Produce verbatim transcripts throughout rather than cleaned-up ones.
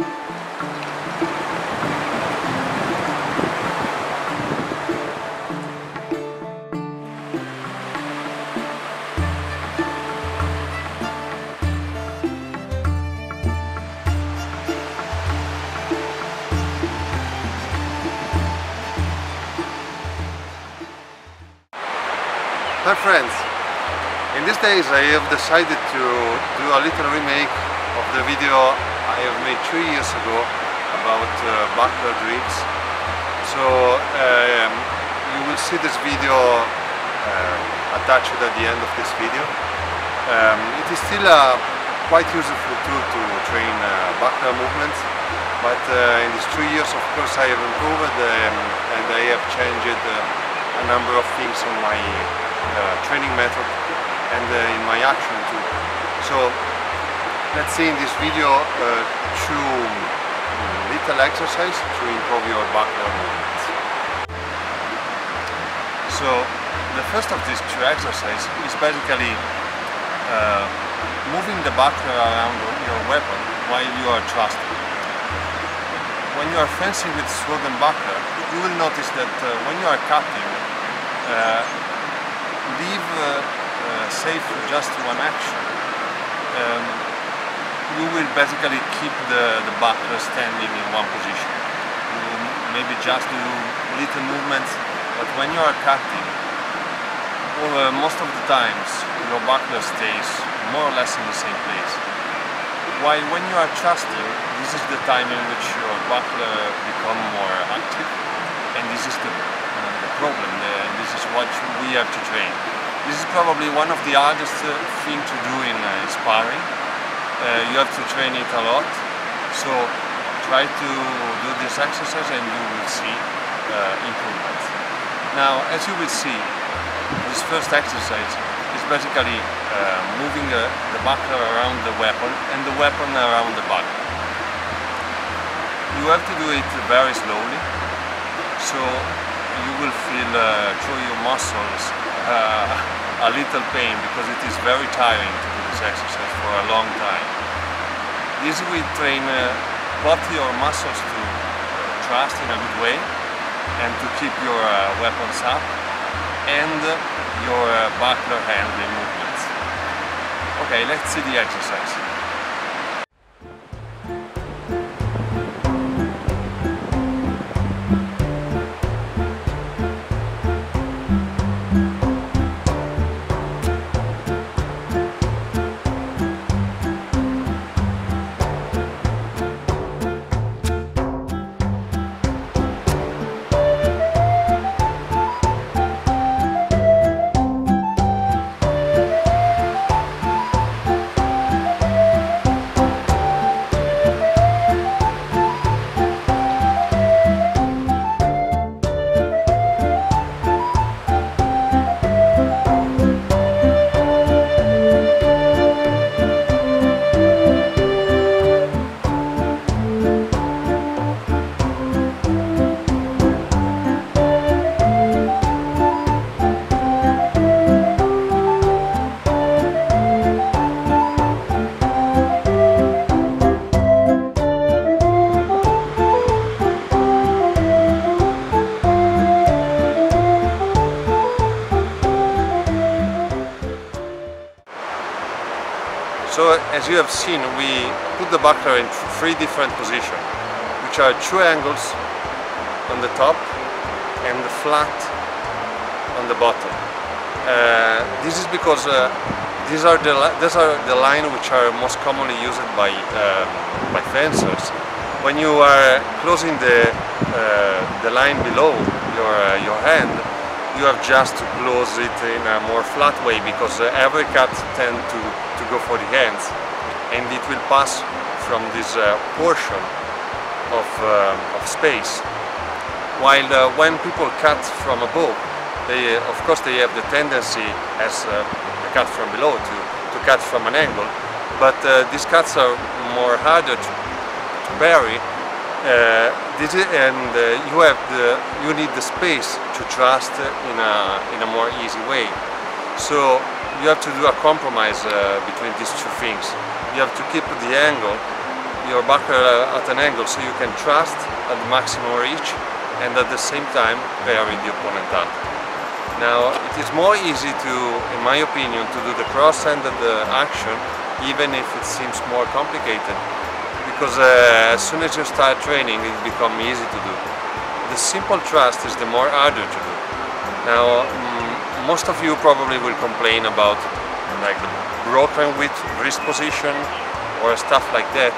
Hi friends, in these days I have decided to do a little remake of the video I have made two years ago about uh, backward rips. So um, you will see this video uh, attached at the end of this video. Um, it is still a quite useful tool to train uh, backward movements, but uh, in these two years of course I have improved um, and I have changed uh, a number of things on my uh, training method and uh, in my action too. So let's see in this video uh, two little exercises to improve your backward movements. So the first of these two exercises is basically uh, moving the backward around your weapon while you are thrusting. When you are fencing with sword and backward, you will notice that uh, when you are cutting, Uh, leave uh, uh, safe just one action. Um, you will basically keep the, the buckler standing in one position. You maybe just do little movements, but when you are cutting, well, uh, most of the times your buckler stays more or less in the same place. While when you are thrusting, this is the time in which your buckler becomes more active, and this is the problem. Uh, this is what we have to train. This is probably one of the hardest uh, thing to do in uh, sparring. Uh, you have to train it a lot. So try to do this exercise and you will see uh, improvements. Now, as you will see, this first exercise is basically uh, moving uh, the buckler around the weapon and the weapon around the buckler. You have to do it very slowly. So you will feel uh, through your muscles uh, a little pain because it is very tiring to do this exercise for a long time. This will train uh, both your muscles to thrust in a good way and to keep your uh, weapons up and your uh, buckler handling movements. Okay, let's see the exercise. So as you have seen, we put the buckler in three different positions, which are two angles on the top and the flat on the bottom. Uh, this is because uh, these are the these are the lines which are most commonly used by uh, by fencers. When you are closing the uh, the line below your uh, your hand, you have just to close it in a more flat way because uh, every cut tend to to go for the hands, and it will pass from this uh, portion of, uh, of space. While uh, when people cut from above, they uh, of course they have the tendency, as uh, the cut from below, to to cut from an angle. But uh, these cuts are more harder to, to bury. Uh, this is, and uh, you have the you need the space to thrust in a in a more easy way. So you have to do a compromise uh, between these two things. You have to keep the angle your buckler at an angle so you can thrust at the maximum reach and at the same time vary the opponent up. Now it is more easy to, in my opinion, to do the cross end of the action, even if it seems more complicated, because uh, as soon as you start training it becomes easy to do. The simple thrust is the more harder to do. Now um, most of you probably will complain about like broken with wrist position or stuff like that,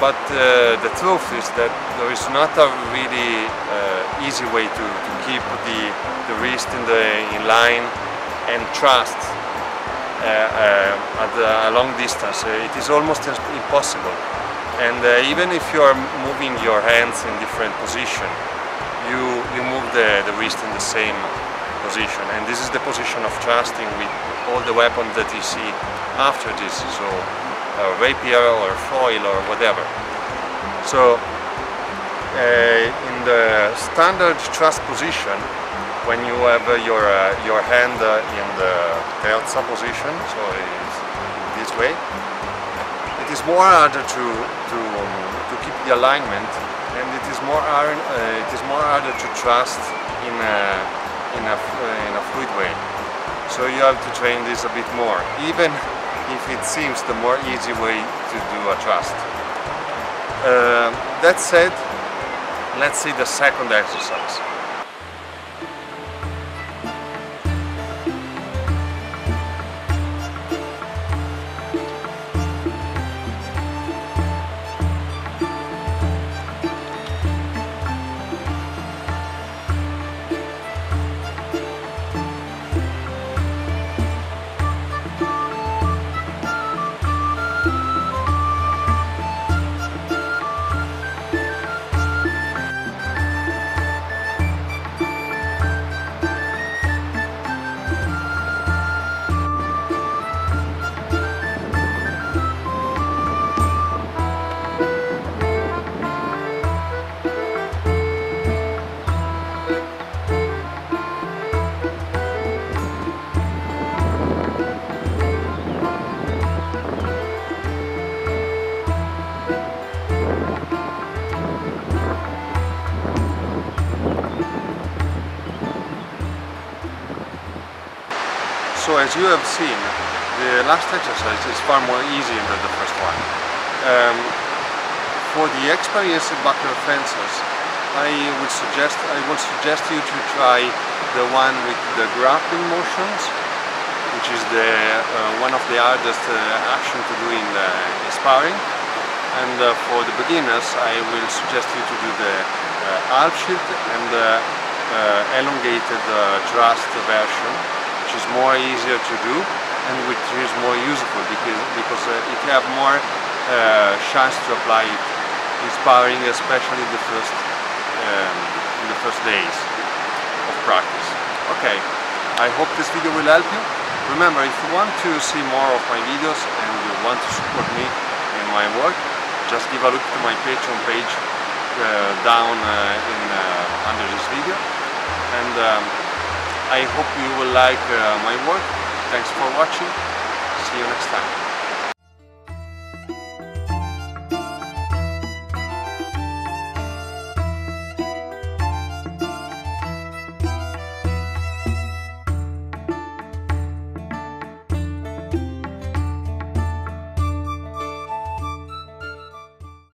but uh, the truth is that there is not a really uh, easy way to, to keep the, the wrist in, the, in line and thrust Uh, uh, at a long distance. Uh, it is almost impossible, and uh, even if you are moving your hands in different position, you, you move the, the wrist in the same position, and this is the position of thrusting with all the weapons that you see after this, so a rapier or foil or whatever. So uh, in the standard thrust position, when you have uh, your, uh, your hand uh, in the terza position, so it's this way, it is more harder to, to, um, to keep the alignment, and it is more, hard, uh, it is more harder to thrust in a, in, a, uh, in a fluid way. So you have to train this a bit more, even if it seems the more easy way to do a thrust. Uh, that said, let's see the second exercise. So as you have seen, the last exercise is far more easy than the first one. Um, for the experienced buckler fencers, I would suggest I would suggest you to try the one with the grappling motions, which is the uh, one of the hardest uh, action to do in the sparring. And uh, for the beginners, I will suggest you to do the uh, half shield and the uh, elongated uh, thrust version, which is more easier to do and which is more useful because, because uh, it have more uh, chance to apply it in sparring, especially the first um, in the first days of practice. Okay, I hope this video will help you. Remember, if you want to see more of my videos and you want to support me in my work, just give a look to my Patreon page uh, down uh, in, uh, under this video. And um, I hope you will like uh, my work. Thanks for watching. See you next time.